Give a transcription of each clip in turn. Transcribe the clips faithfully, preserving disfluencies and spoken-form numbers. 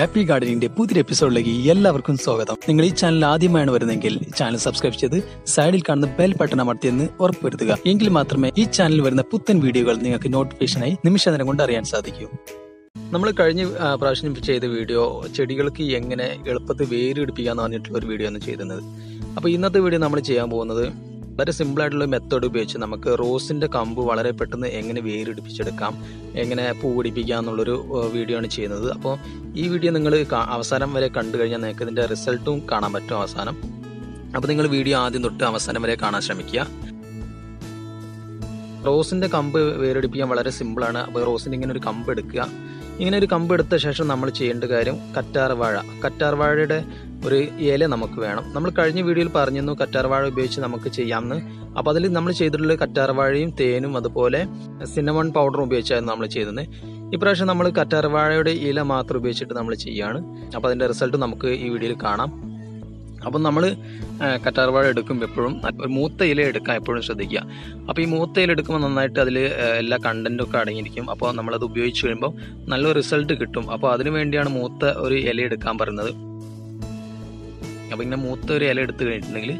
Happy Gardening day, puthi episode lagi, ellavarkkum swagatham. Ningal ee channel aadhimayanu varunengil, channel subscribe cheyidu, side il kannuna bell button amarthiyenne orppeduka. Engil mathrame ee channel varunna puthan videokal ningalkku notification ayi nimishanam kondu ariyan sadhikku. നമ്മൾ കഴിഞ്ഞ പ്രാവശ്യം ചെയ്ത video ചെടികൾക്ക് എങ്ങനെ എളുപ്പത്തിൽ വേര് പിടിപ്പിക്കാമെന്ന് പറഞ്ഞിട്ടുള്ള ഒരു വീഡിയോ ആണ് ചെയ്തിരുന്നത്. അപ്പോൾ ഇന്നത്തെ വീഡിയോ നമ്മൾ ചെയ്യാൻ പോകുന്നത് വളരെ സിമ്പിൾ ആയിട്ടുള്ള മെത്തേഡ് ഉപയോഗിച്ച് നമുക്ക് റോസിന്റെ കമ്പ് വളരെ പെട്ടെന്ന് എങ്ങനെ വേര് പിടിപ്പിച്ചെടുക്കാം, എങ്ങനെ പൂ പിടിപ്പിക്കാം എന്നുള്ളൊരു വീഡിയോ ആണ് ചെയ്യുന്നത്. അപ്പോൾ ഈ വീഡിയോ നിങ്ങൾ അവസാനം വരെ കണ്ടു കഴിഞ്ഞാൽ നിങ്ങൾക്ക് ഇതിന്റെ റിസൾട്ടും കാണാൻ പറ്റും അവസാനം. അപ്പോൾ നിങ്ങൾ വീഡിയോ ആദ്യം തൊട്ട് അവസാനം വരെ കാണാൻ ശ്രമിക്കുക. റോസിന്റെ കമ്പ് വേര് പിടിപ്പിക്കാൻ വളരെ സിമ്പിൾ ആണ്. അപ്പോൾ റോസിന്റെ ഇങ്ങനെ ഒരു കമ്പ് എടുക്കുക. ഇങ്ങനെ ഒരു കമ്പ് എടുത്ത ശേഷം നമ്മൾ ചെയ്യേണ്ട കാര്യം കറ്റാർവാഴ. കറ്റാർവാഴയുടെ ഒരു ഇല നമുക്ക് വേണം. നമ്മൾ കഴിഞ്ഞ വീഡിയോയിൽ പറഞ്ഞിരുന്നു കറ്റാർവാഴ ഉപയോഗിച്ച് നമുക്ക് ചെയ്യാമെന്ന്. അപ്പോൾ അതിൽ നമ്മൾ ചെയ്തിട്ടുള്ള കറ്റാർവാഴയും തേനും അതുപോലെ സിന്നമൺ പൗഡറും ഉപയോഗിച്ചായിരുന്നു നമ്മൾ ചെയ്തത്. ഇപ്രാവശ്യം നമ്മൾ കറ്റാർവാഴയുടെ ഇല മാത്രം ഉപയോഗിച്ചിട്ട് നമ്മൾ ചെയ്യുകയാണ്. അപ്പോൾ അതിൻ്റെ റിസൾട്ട് നമുക്ക് ഈ വീഡിയോയിൽ കാണാം. അപ്പം നമ്മൾ കറ്റാർവാഴ എടുക്കുമ്പോൾ എപ്പോഴും ഒരു മൂത്ത ഇല എടുക്കാൻ എപ്പോഴും ശ്രദ്ധിക്കുക. അപ്പോൾ ഈ മൂത്ത ഇല എടുക്കുമ്പോൾ നന്നായിട്ട് അതിൽ എല്ലാ കണ്ടൻറ്റും ഒക്കെ അടങ്ങിയിരിക്കും. അപ്പോൾ നമ്മളത് ഉപയോഗിച്ച് കഴിയുമ്പോൾ നല്ലൊരു റിസൾട്ട് കിട്ടും. അപ്പോൾ അതിനു വേണ്ടിയാണ് മൂത്ത ഒരു ഇല എടുക്കാൻ പറയുന്നത്. അപ്പോൾ ഇങ്ങനെ മൂത്ത ഒരു ഇല എടുത്ത് കഴിഞ്ഞിട്ടുണ്ടെങ്കിൽ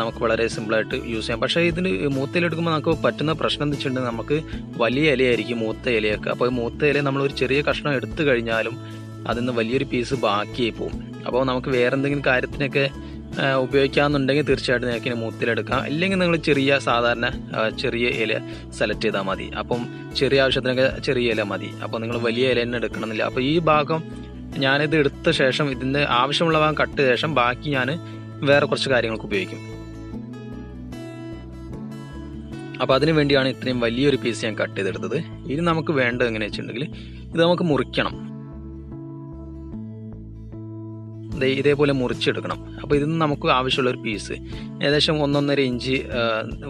നമുക്ക് വളരെ സിമ്പിളായിട്ട് യൂസ് ചെയ്യാം. പക്ഷേ ഇതിന് മൂത്ത ഇല എടുക്കുമ്പോൾ നമുക്ക് പറ്റുന്ന പ്രശ്നം എന്ന് വെച്ചിട്ടുണ്ടെങ്കിൽ നമുക്ക് വലിയ ഇലയായിരിക്കും മൂത്ത ഇലയൊക്കെ. അപ്പോൾ മൂത്ത ഇല നമ്മളൊരു ചെറിയ കഷ്ണം എടുത്തു കഴിഞ്ഞാലും അതിൽ നിന്ന് വലിയൊരു പീസ് ബാക്കിയായി പോകും. അപ്പോൾ നമുക്ക് വേറെ എന്തെങ്കിലും കാര്യത്തിനൊക്കെ ഉപയോഗിക്കാമെന്നുണ്ടെങ്കിൽ തീർച്ചയായിട്ടും നിങ്ങൾക്ക് ഇങ്ങനെ മൂത്തിലെടുക്കാം. അല്ലെങ്കിൽ നിങ്ങൾ ചെറിയ സാധാരണ ചെറിയ ഇല സെലക്ട് ചെയ്താൽ മതി. അപ്പം ചെറിയ ആവശ്യത്തിനൊക്കെ ചെറിയ ഇല മതി. അപ്പോൾ നിങ്ങൾ വലിയ ഇല തന്നെ എടുക്കണമെന്നില്ല. അപ്പോൾ ഈ ഭാഗം ഞാനിത് എടുത്ത ശേഷം ഇതിൻ്റെ ആവശ്യമുള്ള ഭാഗം കട്ട് ചെയ്ത ശേഷം ബാക്കി ഞാൻ വേറെ കുറച്ച് കാര്യങ്ങൾക്ക് ഉപയോഗിക്കും. അപ്പോൾ അതിനു വേണ്ടിയാണ് ഇത്രയും വലിയൊരു പീസ് ഞാൻ കട്ട് ചെയ്തെടുത്തത്. ഇനി നമുക്ക് വേണ്ടത് എങ്ങനെ വെച്ചിട്ടുണ്ടെങ്കിൽ ഇത് നമുക്ക് മുറിക്കണം. ഇതേപോലെ മുറിച്ചെടുക്കണം. അപ്പോൾ ഇതിന് നമുക്ക് ആവശ്യമുള്ളൊരു പീസ് ഏകദേശം ഒന്നൊന്നര ഇഞ്ച്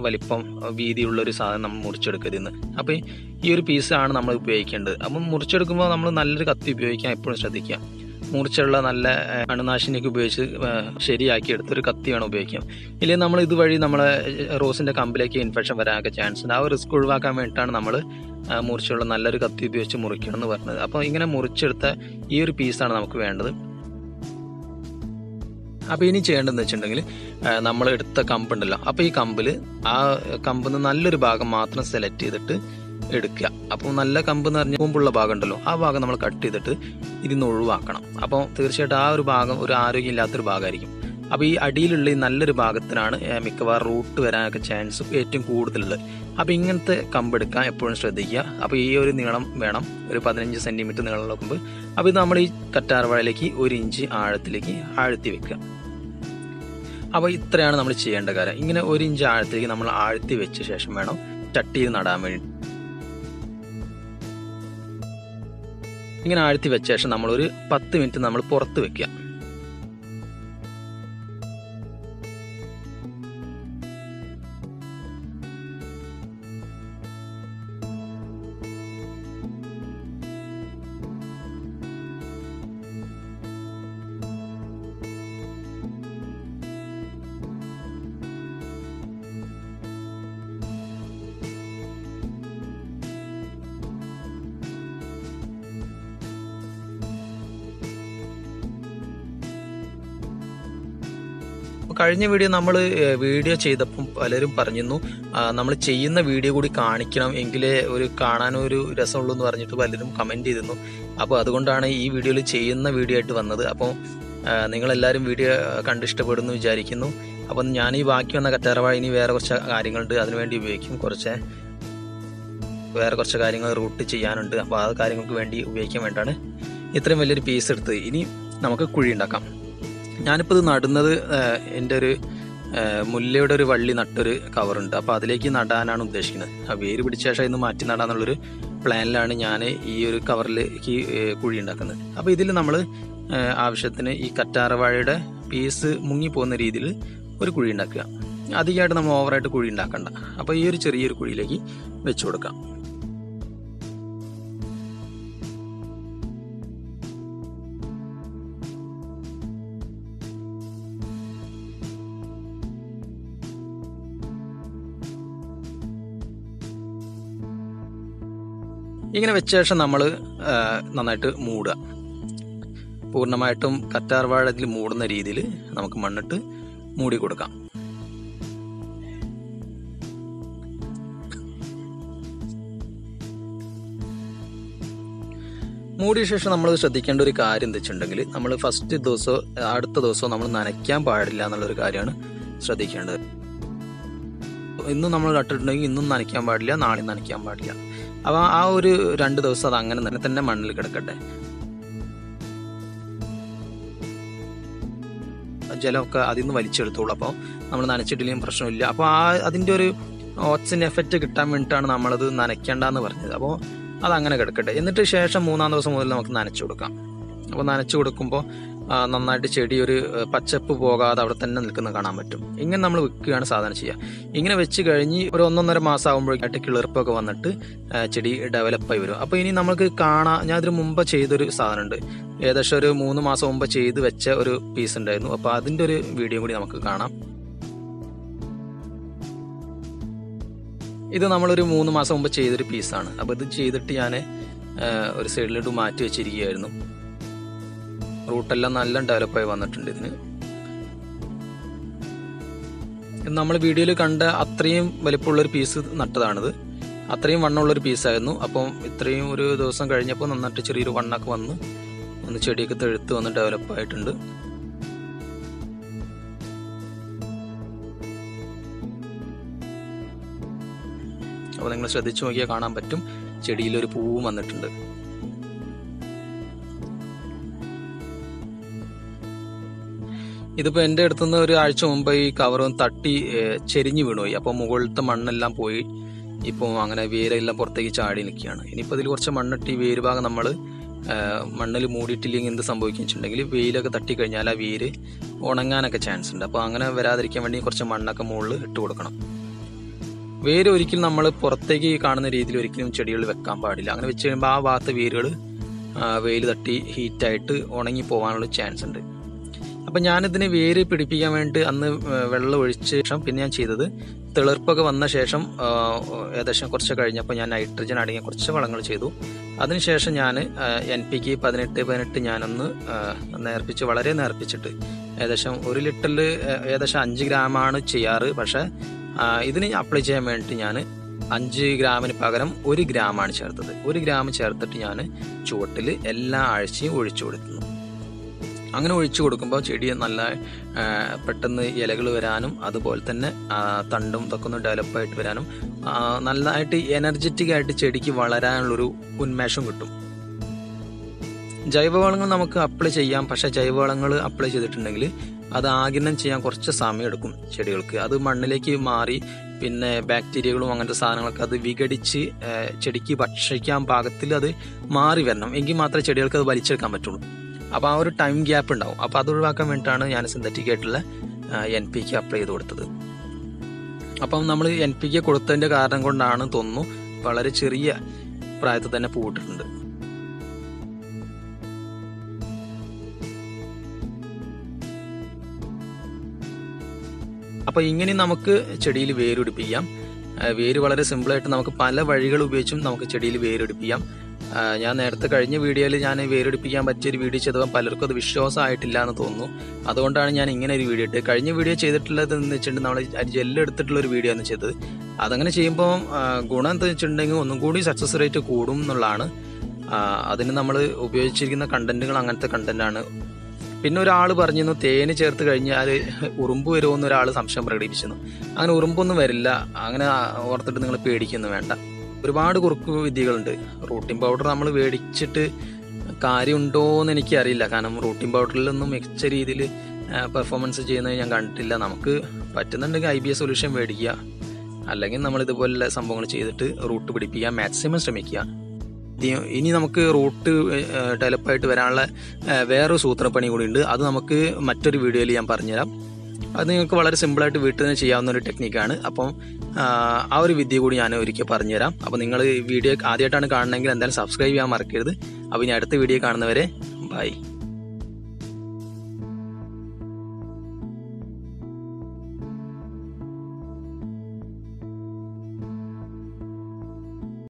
വലിപ്പം വീതിയുള്ളൊരു സാധനം നമ്മൾ മുറിച്ചെടുക്കുക ഇതിന്. അപ്പോൾ ഈ ഒരു പീസാണ് നമ്മൾ ഉപയോഗിക്കേണ്ടത്. അപ്പം മുറിച്ചെടുക്കുമ്പോൾ നമ്മൾ നല്ലൊരു കത്തി ഉപയോഗിക്കാൻ എപ്പോഴും ശ്രദ്ധിക്കുക. മുറിച്ചുള്ള നല്ല അണുനാശിനിയൊക്കെ ഉപയോഗിച്ച് ശരിയാക്കി എടുത്തൊരു കത്തി വേണം ഉപയോഗിക്കാം. ഇല്ലെങ്കിൽ നമ്മൾ ഇതുവഴി നമ്മളെ റോസിൻ്റെ കമ്പിലേക്ക് ഇൻഫെക്ഷൻ വരാനൊക്കെ ചാൻസ് ഉണ്ട്. ആ റിസ്ക് ഒഴിവാക്കാൻ വേണ്ടിയിട്ടാണ് നമ്മൾ മുറിച്ചുള്ള നല്ലൊരു കത്തി ഉപയോഗിച്ച് മുറിക്കണം എന്ന് പറഞ്ഞത്. അപ്പോൾ ഇങ്ങനെ മുറിച്ചെടുത്ത ഈ ഒരു പീസാണ് നമുക്ക് വേണ്ടത്. അപ്പോൾ ഇനി ചെയ്യേണ്ടതെന്ന് വെച്ചിട്ടുണ്ടെങ്കിൽ നമ്മൾ എടുത്ത കമ്പുണ്ടല്ലോ, അപ്പോൾ ഈ കമ്പിൽ ആ കമ്പിൽ നിന്ന് നല്ലൊരു ഭാഗം മാത്രം സെലക്ട് ചെയ്തിട്ട് എടുക്കുക. അപ്പോൾ നല്ല കമ്പ് എന്ന് പറഞ്ഞാൽ മുമ്പുള്ള ഭാഗം ഉണ്ടല്ലോ, ആ ഭാഗം നമ്മൾ കട്ട് ചെയ്തിട്ട് ഇതിൽ നിന്ന് ഒഴിവാക്കണം. അപ്പോൾ തീർച്ചയായിട്ടും ആ ഒരു ഭാഗം ഒരു ആരോഗ്യമില്ലാത്തൊരു ഭാഗമായിരിക്കും. അപ്പോൾ ഈ അടിയിലുള്ള ഈ നല്ലൊരു ഭാഗത്തിനാണ് മിക്കവാറും റൂട്ട് വരാനൊക്കെ ചാൻസ് ഏറ്റവും കൂടുതലുള്ളത്. അപ്പോൾ ഇങ്ങനത്തെ കമ്പെടുക്കാൻ എപ്പോഴും ശ്രദ്ധിക്കുക. അപ്പോൾ ഈ ഒരു നീളം വേണം, ഒരു പതിനഞ്ച് സെൻറ്റിമീറ്റർ നീളം നോക്കുമ്പോൾ. അപ്പോൾ ഇത് നമ്മൾ ഈ കറ്റാർവാഴയിലേക്ക് ഒരു ഇഞ്ച് ആഴത്തിലേക്ക് ആഴ്ത്തി വെക്കുക. അപ്പോൾ ഇത്രയാണ് നമ്മൾ ചെയ്യേണ്ട കാര്യം. ഇങ്ങനെ ഒരു ഇഞ്ച് ആഴത്തിലേക്ക് നമ്മൾ ആഴ്ത്തി വെച്ച ശേഷം വേണം ചട്ടിയിൽ നടാൻ വേണ്ടി. ഇങ്ങനെ ആഴ്ത്തി വെച്ച ശേഷം നമ്മളൊരു പത്ത് മിനിറ്റ് നമ്മൾ പുറത്ത് വെക്കുക. കഴിഞ്ഞ വീഡിയോ നമ്മൾ വീഡിയോ ചെയ്തപ്പം പലരും പറഞ്ഞിരുന്നു നമ്മൾ ചെയ്യുന്ന വീഡിയോ കൂടി കാണിക്കണം എങ്കിലേ ഒരു കാണാനൊരു രസമുള്ളൂ എന്ന് പറഞ്ഞിട്ട് പലരും കമൻറ്റ് ചെയ്തിരുന്നു. അപ്പോൾ അതുകൊണ്ടാണ് ഈ വീഡിയോയിൽ ചെയ്യുന്ന വീഡിയോ ആയിട്ട് വന്നത്. അപ്പോൾ നിങ്ങളെല്ലാവരും വീഡിയോ കണ്ടിഷ്ടപ്പെടുന്നു വിചാരിക്കുന്നു. അപ്പം ഞാൻ ഈ ബാക്കി വന്ന കറ്റാർവാഴ ഇനി വേറെ കുറച്ച് കാര്യങ്ങളുണ്ട്, അതിനുവേണ്ടി ഉപയോഗിക്കും. കുറച്ച് വേറെ കുറച്ച് കാര്യങ്ങൾ റൂട്ട് ചെയ്യാനുണ്ട്. അപ്പോൾ ആ കാര്യങ്ങൾക്ക് വേണ്ടി ഉപയോഗിക്കാൻ വേണ്ടിയാണ് ഇത്രയും വലിയൊരു പീസ് എടുത്തത്. ഇനി നമുക്ക് കുഴി ഉണ്ടാക്കാം. ഞാനിപ്പോൾ ഇത് നടുന്നത് എൻ്റെ ഒരു മുല്ലയുടെ ഒരു വള്ളി നട്ടൊരു കവറുണ്ട്. അപ്പോൾ അതിലേക്ക് നടാനാണ് ഉദ്ദേശിക്കുന്നത്. ആ വേര് പിടിച്ച ശേഷം ഇന്ന് മാറ്റി നടാന്നുള്ളൊരു പ്ലാനിലാണ് ഞാൻ ഈ ഒരു കവറിലേക്ക് കുഴി ഉണ്ടാക്കുന്നത്. അപ്പോൾ ഇതിൽ നമ്മൾ ആവശ്യത്തിന് ഈ കറ്റാർവാഴയുടെ പീസ് മുങ്ങിപ്പോകുന്ന രീതിയിൽ ഒരു കുഴി ഉണ്ടാക്കുക. അധികമായിട്ട് നമ്മൾ ഓവറായിട്ട് കുഴി ഉണ്ടാക്കണ്ട. അപ്പോൾ ഈ ഒരു ചെറിയൊരു കുഴിയിലേക്ക് വെച്ചു കൊടുക്കാം. ഇങ്ങനെ വെച്ച ശേഷം നമ്മൾ നന്നായിട്ട് മൂടുക. പൂർണ്ണമായിട്ടും കറ്റാർവാഴ ഇതിൽ മൂടുന്ന രീതിയിൽ നമുക്ക് മണ്ണിട്ട് മൂടി കൊടുക്കാം. മൂടിയ ശേഷം നമ്മൾ ശ്രദ്ധിക്കേണ്ട ഒരു കാര്യം എന്താ വെച്ചിട്ടുണ്ടെങ്കിൽ, നമ്മൾ ഫസ്റ്റ് ദിവസമോ അടുത്ത ദിവസമോ നമ്മൾ നനയ്ക്കാൻ പാടില്ല എന്നുള്ളൊരു കാര്യമാണ് ശ്രദ്ധിക്കേണ്ടത്. ഇന്നും നമ്മൾ നട്ടിട്ടുണ്ടെങ്കിൽ ഇന്നും നനയ്ക്കാൻ പാടില്ല, നാളെയും നനയ്ക്കാൻ പാടില്ല. അപ്പോൾ ആ ഒരു രണ്ട് ദിവസം അത് അങ്ങനെ തന്നെ തന്നെ മണ്ണിൽ കിടക്കട്ടെ. ജലമൊക്കെ അതിൽ നിന്ന് വലിച്ചെടുത്തോളൂ. അപ്പോൾ നമ്മൾ നനച്ചിട്ടില്ലെങ്കിൽ പ്രശ്നമില്ല. അപ്പോൾ ആ അതിൻ്റെ ഒരു ഓക്സിജൻ എഫക്റ്റ് കിട്ടാൻ വേണ്ടിയിട്ടാണ് നമ്മളത് നനയ്ക്കേണ്ടെന്ന് പറഞ്ഞത്. അപ്പോൾ അതങ്ങനെ കിടക്കട്ടെ. എന്നിട്ട് ശേഷം മൂന്നാം ദിവസം മുതൽ നമുക്ക് നനച്ചു കൊടുക്കാം. അപ്പോൾ നനച്ചു കൊടുക്കുമ്പോൾ നന്നായിട്ട് ചെടി ഒരു പച്ചപ്പ് പോകാതെ അവിടെ തന്നെ നിൽക്കുന്നത് കാണാൻ പറ്റും. ഇങ്ങനെ നമ്മൾ വെക്കുകയാണ് സാധാരണ ചെയ്യുക. ഇങ്ങനെ വെച്ച് കഴിഞ്ഞ് ഒരു ഒന്നൊന്നര മാസം ആകുമ്പോഴേക്കായിട്ട് കിളിർപ്പൊക്കെ വന്നിട്ട് ചെടി ഡെവലപ്പായി വരും. അപ്പോൾ ഇനി നമുക്ക് കാണാം, ഞാൻ ഇതിന് മുമ്പ് ചെയ്തൊരു സാധനമുണ്ട്, ഏകദേശം ഒരു മൂന്ന് മാസം മുമ്പ് ചെയ്ത് വെച്ച ഒരു പീസ് ഉണ്ടായിരുന്നു. അപ്പോൾ അതിൻ്റെ ഒരു വീഡിയോ കൂടി നമുക്ക് കാണാം. ഇത് നമ്മളൊരു മൂന്ന് മാസം മുമ്പ് ചെയ്തൊരു പീസാണ്. അപ്പോൾ ഇത് ചെയ്തിട്ട് ഞാൻ ഒരു സൈഡിലോട്ട് മാറ്റി വെച്ചിരിക്കുകയായിരുന്നു. റൂട്ടെല്ലാം നല്ല ഡെവലപ്പായി വന്നിട്ടുണ്ട്. ഇതിന് നമ്മൾ വീഡിയോയിൽ കണ്ട അത്രയും വലിപ്പമുള്ളൊരു പീസ് നട്ടതാണിത്. അത്രയും വണ്ണമുള്ളൊരു പീസായിരുന്നു. അപ്പം ഇത്രയും ഒരു ദിവസം കഴിഞ്ഞപ്പോൾ നന്നായിട്ട് ചെറിയൊരു വണ്ണൊക്കെ വന്ന് ഒന്ന് ചെടിയൊക്കെ തെഴുത്ത് വന്ന് ഡെവലപ്പായിട്ടുണ്ട്. അപ്പോൾ നിങ്ങൾ ശ്രദ്ധിച്ചു നോക്കിയാൽ കാണാൻ പറ്റും, ചെടിയിലൊരു പൂവും വന്നിട്ടുണ്ട്. ഇതിപ്പോൾ എൻ്റെ അടുത്തുനിന്ന് ഒരു ആഴ്ച മുമ്പ് ഈ കവറും തട്ടി ചെരിഞ്ഞു വീണുപോയി. അപ്പോൾ മുകളിലത്തെ മണ്ണെല്ലാം പോയി. ഇപ്പോൾ അങ്ങനെ വേരെല്ലാം പുറത്തേക്ക് ചാടി നിൽക്കുകയാണ്. ഇനിയിപ്പോൾ ഇതിൽ കുറച്ച് മണ്ണിട്ട് ഈ വേര് ഭാഗം നമ്മൾ മണ്ണിൽ മൂടിയിട്ടില്ലെങ്കിൽ എന്ത് സംഭവിക്കുകയെന്ന് വെച്ചിട്ടുണ്ടെങ്കിൽ, വെയിലൊക്കെ തട്ടിക്കഴിഞ്ഞാൽ ആ വേര് ഉണങ്ങാനൊക്കെ ചാൻസ് ഉണ്ട്. അപ്പോൾ അങ്ങനെ വരാതിരിക്കാൻ വേണ്ടി കുറച്ച് മണ്ണൊക്കെ മുകളിൽ ഇട്ട് കൊടുക്കണം. വേര് ഒരിക്കലും നമ്മൾ പുറത്തേക്ക് കാണുന്ന രീതിയിൽ ഒരിക്കലും ചെടികൾ വെക്കാൻ പാടില്ല. അങ്ങനെ വെച്ച് കഴിയുമ്പോൾ ആ ഭാഗത്ത് വേരുകൾ വെയിൽ തട്ടി ഹീറ്റായിട്ട് ഉണങ്ങി പോകാനുള്ള ചാൻസ് ഉണ്ട്. അപ്പം ഞാനിതിന് വേര് പിടിപ്പിക്കാൻ വേണ്ടി അന്ന് വെള്ളം ഒഴിച്ച ശേഷം പിന്നെ ഞാൻ ചെയ്തത്, തിളർപ്പൊക്കെ വന്ന ശേഷം ഏകദേശം കുറച്ച് കഴിഞ്ഞപ്പോൾ ഞാൻ നൈട്രജൻ അടങ്ങിയ കുറച്ച് വളങ്ങൾ ചെയ്തു. അതിനുശേഷം ഞാൻ എൻ പി കെ പതിനെട്ട് പതിനെട്ട് ഞാനൊന്ന് നേർപ്പിച്ച് വളരെ നേർപ്പിച്ചിട്ട് ഏകദേശം ഒരു ലിറ്ററിൽ ഏകദേശം അഞ്ച് ഗ്രാമാണ് ചെയ്യാറ്. പക്ഷേ ഇതിന് അപ്ലൈ ചെയ്യാൻ വേണ്ടിയിട്ട് ഞാൻ അഞ്ച് ഗ്രാമിന് പകരം ഒരു ഗ്രാമാണ് ചേർത്തത്. ഒരു ഗ്രാം ചേർത്തിട്ട് ഞാൻ ചുവട്ടിൽ എല്ലാ ആഴ്ചയും ഒഴിച്ചു കൊടുക്കുന്നു. അങ്ങനെ ഒഴിച്ചു കൊടുക്കുമ്പോൾ ചെടി നല്ല പെട്ടെന്ന് ഇലകൾ വരാനും അതുപോലെ തന്നെ തണ്ടും ഇതൊക്കെ ഒന്ന് ഡെവലപ്പായിട്ട് വരാനും നല്ലതായിട്ട് എനർജറ്റിക്കായിട്ട് ചെടിക്ക് വളരാനുള്ളൊരു ഉന്മേഷം കിട്ടും. ജൈവവളങ്ങൾ നമുക്ക് അപ്ലൈ ചെയ്യാം. പക്ഷേ ജൈവവളങ്ങൾ അപ്ലൈ ചെയ്തിട്ടുണ്ടെങ്കിൽ അത് ആഗിരണം ചെയ്യാൻ കുറച്ച് സമയമെടുക്കും ചെടികൾക്ക്. അത് മണ്ണിലേക്ക് മാറി പിന്നെ ബാക്ടീരിയകളും അങ്ങനത്തെ സാധനങ്ങളൊക്കെ അത് വിഘടിച്ച് ചെടിക്ക് ഭക്ഷിക്കാൻ പാകത്തിൽ അത് മാറി വരണം. എങ്കിൽ മാത്രമേ ചെടികൾക്ക് അത് വലിച്ചെടുക്കാൻ പറ്റുള്ളൂ. അപ്പോൾ ആ ഒരു ടൈം ഗ്യാപ്പ് ഉണ്ടാവും. അപ്പോൾ അത് ഒഴിവാക്കാൻ വേണ്ടിയിട്ടാണ് ഞാൻ സിന്തറ്റിക് ആയിട്ടുള്ള എൻ പി കെ അപ്ലൈ ചെയ്ത് കൊടുത്തത്. അപ്പം നമ്മൾ എൻ പി കെ കൊടുത്തതിൻ്റെ കാരണം കൊണ്ടാണ് തോന്നുന്നു വളരെ ചെറിയ പ്രായത്തിൽ തന്നെ പൂവിട്ടിട്ടുണ്ട്. അപ്പോൾ ഇങ്ങനെ നമുക്ക് ചെടിയിൽ വേരുപിടിപ്പിക്കാം. വേര് വളരെ സിമ്പിളായിട്ട് നമുക്ക് പല വഴികൾ ഉപയോഗിച്ചും നമുക്ക് ചെടിയിൽ വേരുപിടിപ്പിക്കാം. ഞാൻ നേരത്തെ കഴിഞ്ഞ വീഡിയോയിൽ ഞാൻ വേരുപിടിപ്പിക്കാൻ പറ്റിയൊരു വീഡിയോ ചെയ്തപ്പോൾ പലർക്കും അത് വിശ്വാസമായിട്ടില്ല എന്ന് തോന്നുന്നു. അതുകൊണ്ടാണ് ഞാൻ ഇങ്ങനെ ഒരു വീഡിയോ ഇട്ട് കഴിഞ്ഞ വീഡിയോ ചെയ്തിട്ടുള്ളത് എന്ന് വെച്ചിട്ടുണ്ടെങ്കിൽ നമ്മൾ അത് ജെല്ലെടുത്തിട്ടുള്ളൊരു വീഡിയോ ആണ് ചെയ്തത്. അതങ്ങനെ ചെയ്യുമ്പോൾ ഗുണം എന്താ വെച്ചിട്ടുണ്ടെങ്കിൽ ഒന്നും കൂടി സക്സസ് റേറ്റ് കൂടും എന്നുള്ളതാണ്. അതിന് നമ്മൾ ഉപയോഗിച്ചിരിക്കുന്ന കണ്ടന്റുകൾ അങ്ങനത്തെ കണ്ടന്റാണ്. പിന്നെ ഒരാൾ പറഞ്ഞിരുന്നു തേന് ചേർത്ത് കഴിഞ്ഞാൽ ഉറുമ്പ് വരുമെന്ന് ഒരാൾ സംശയം പ്രകടിപ്പിച്ചിരുന്നു. അങ്ങനെ ഉറുമ്പൊന്നും വരില്ല, അങ്ങനെ ഓർത്തിട്ട് നിങ്ങൾ പേടിക്കുന്നു വേണ്ട. ഒരുപാട് കുറുക്ക് വിദ്യകളുണ്ട്. റൂട്ടിൻ പൗഡർ നമ്മൾ മേടിച്ചിട്ട് കാര്യമുണ്ടോ എന്ന് എനിക്കറിയില്ല. കാരണം റൂട്ടിൻ പൗഡറിലൊന്നും മികച്ച രീതിയിൽ പെർഫോമൻസ് ചെയ്യുന്നത് ഞാൻ കണ്ടിട്ടില്ല. നമുക്ക് പറ്റുന്നുണ്ടെങ്കിൽ ഐ ബി എ സൊല്യൂഷൻ മേടിക്കുക, അല്ലെങ്കിൽ നമ്മളിതുപോലുള്ള സംഭവങ്ങൾ ചെയ്തിട്ട് റൂട്ട് പിടിപ്പിക്കുക, മാക്സിമം ശ്രമിക്കുക. ഇനി നമുക്ക് റൂട്ട് ഡെവലപ്പായിട്ട് വരാനുള്ള വേറൊരു സൂത്രപ്പണി കൂടി ഉണ്ട്. അത് നമുക്ക് മറ്റൊരു വീഡിയോയിൽ ഞാൻ പറഞ്ഞുതരാം. അത് നിങ്ങൾക്ക് വളരെ സിമ്പിളായിട്ട് വീട്ടിൽ നിന്ന് ചെയ്യാവുന്ന ഒരു ടെക്നിക്കാണ്. അപ്പം ആ ഒരു വിദ്യ കൂടി ഞാൻ ഒരിക്കൽ പറഞ്ഞുതരാം. അപ്പോൾ നിങ്ങൾ ഈ വീഡിയോ ആദ്യമായിട്ടാണ് കാണണമെങ്കിൽ എന്തായാലും സബ്സ്ക്രൈബ് ചെയ്യാൻ മറക്കരുത്. അപ്പോൾ ഇനി അടുത്ത വീഡിയോ കാണുന്നവരെ ബൈ.